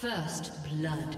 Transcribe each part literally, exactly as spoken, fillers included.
First blood.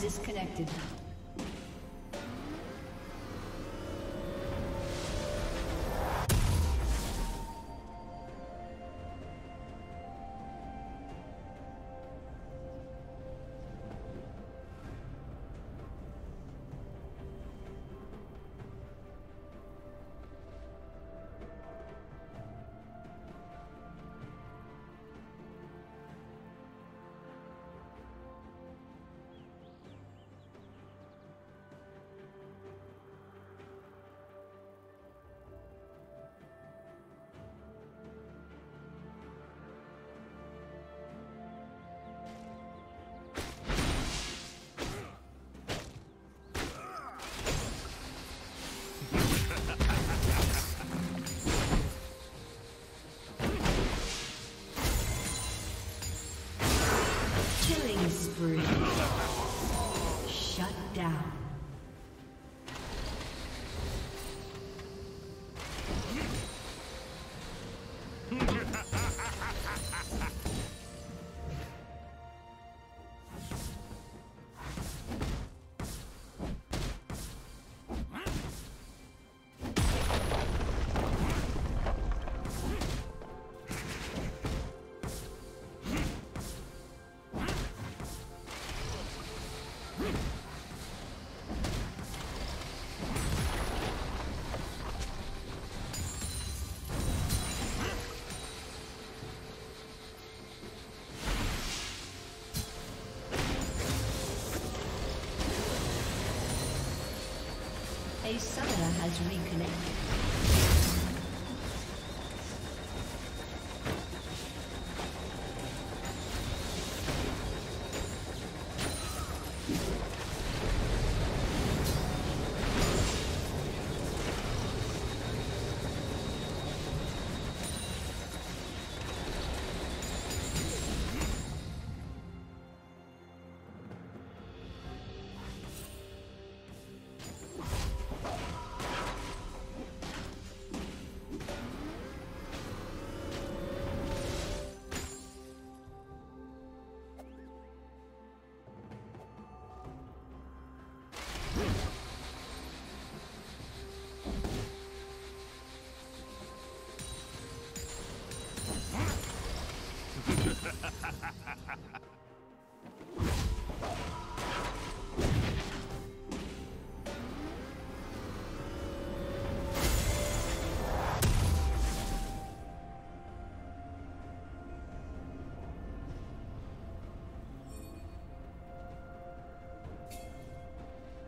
Disconnected. Shut down. A summoner has reconnected.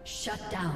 Shut down.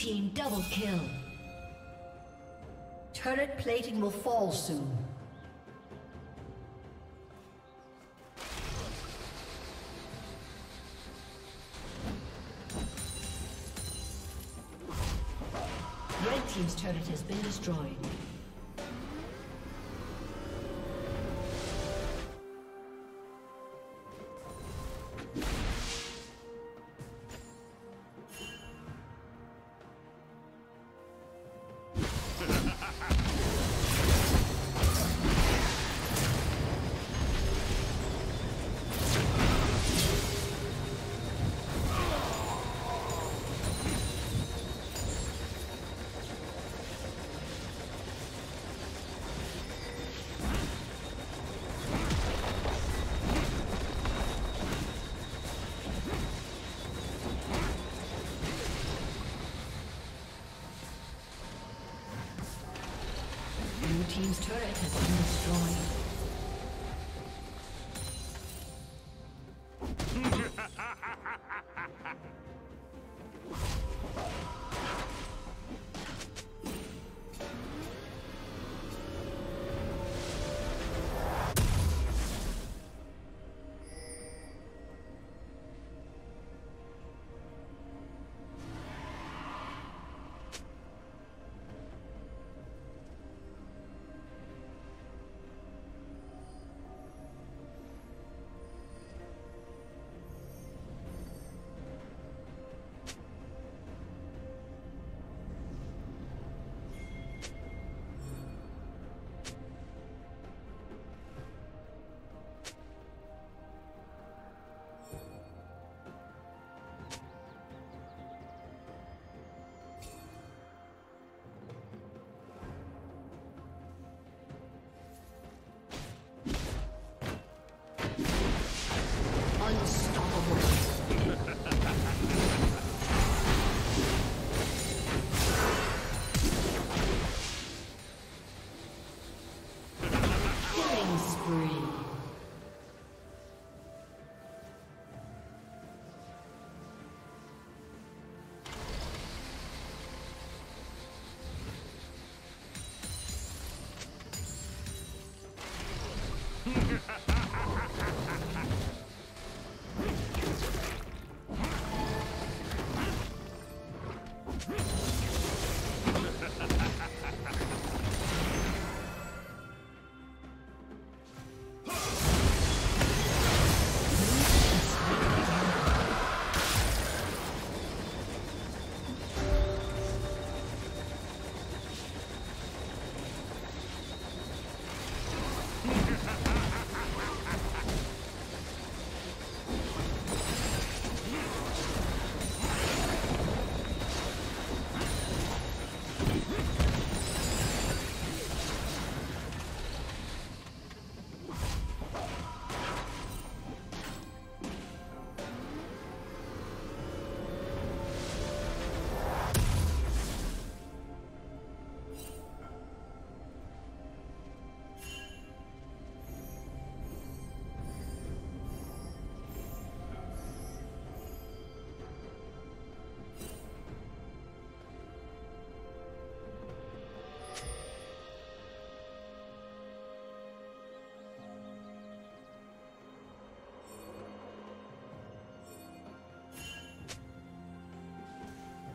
team double kill. Turret plating will fall soon. Red team's turret has been destroyed. Team's turret has been destroyed.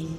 Dominating.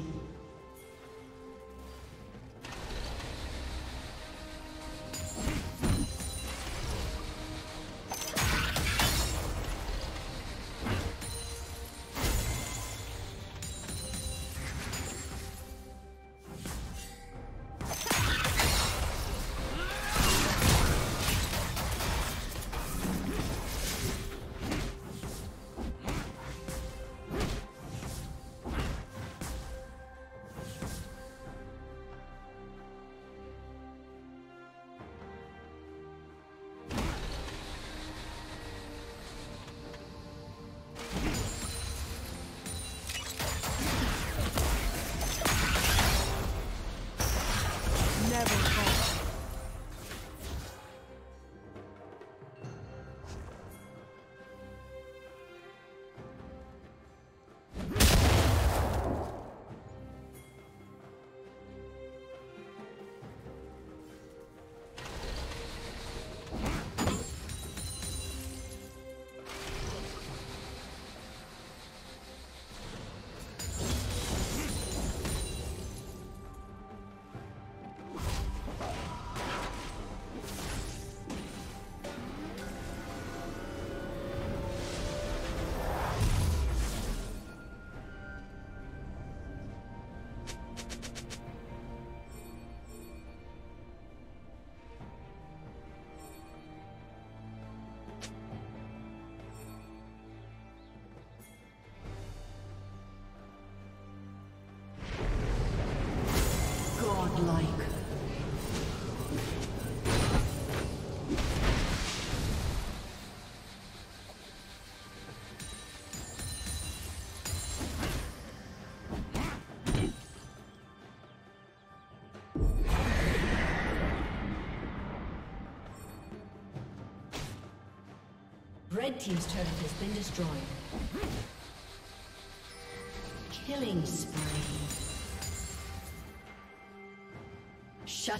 Red team's turret has been destroyed. Killing spree. Shut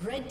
Red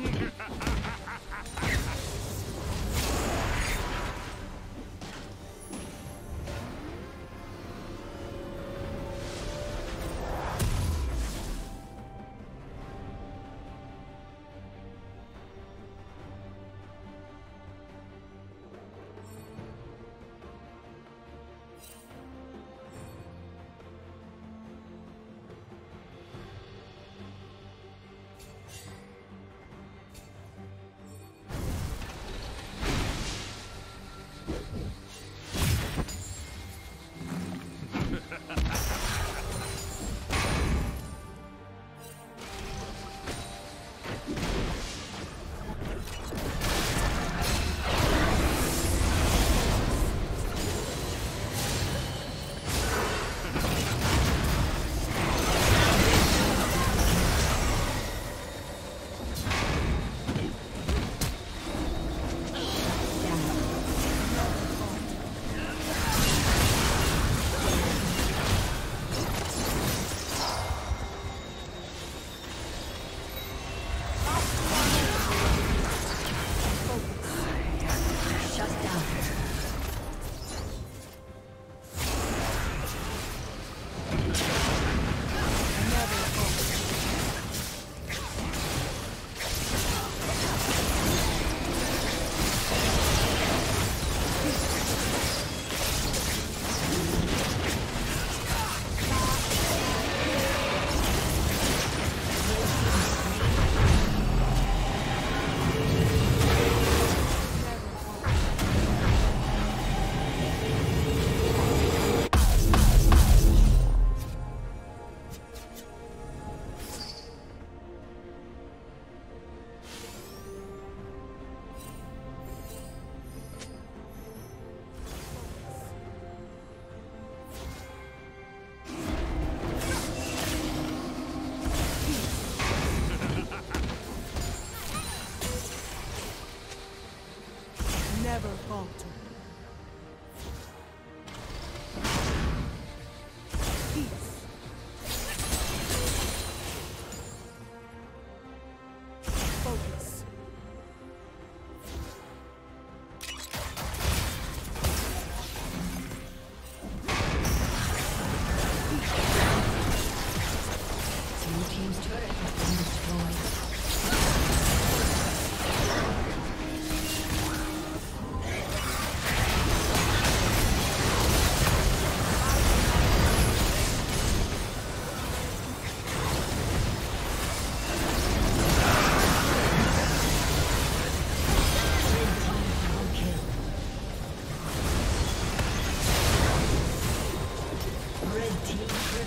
Okay.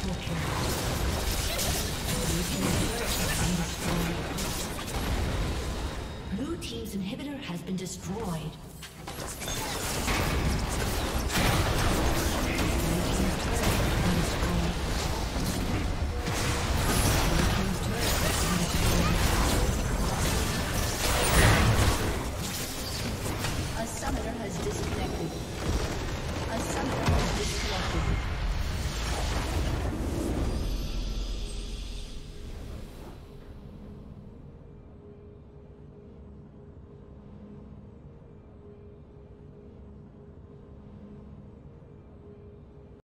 Blue team's inhibitor has been destroyed.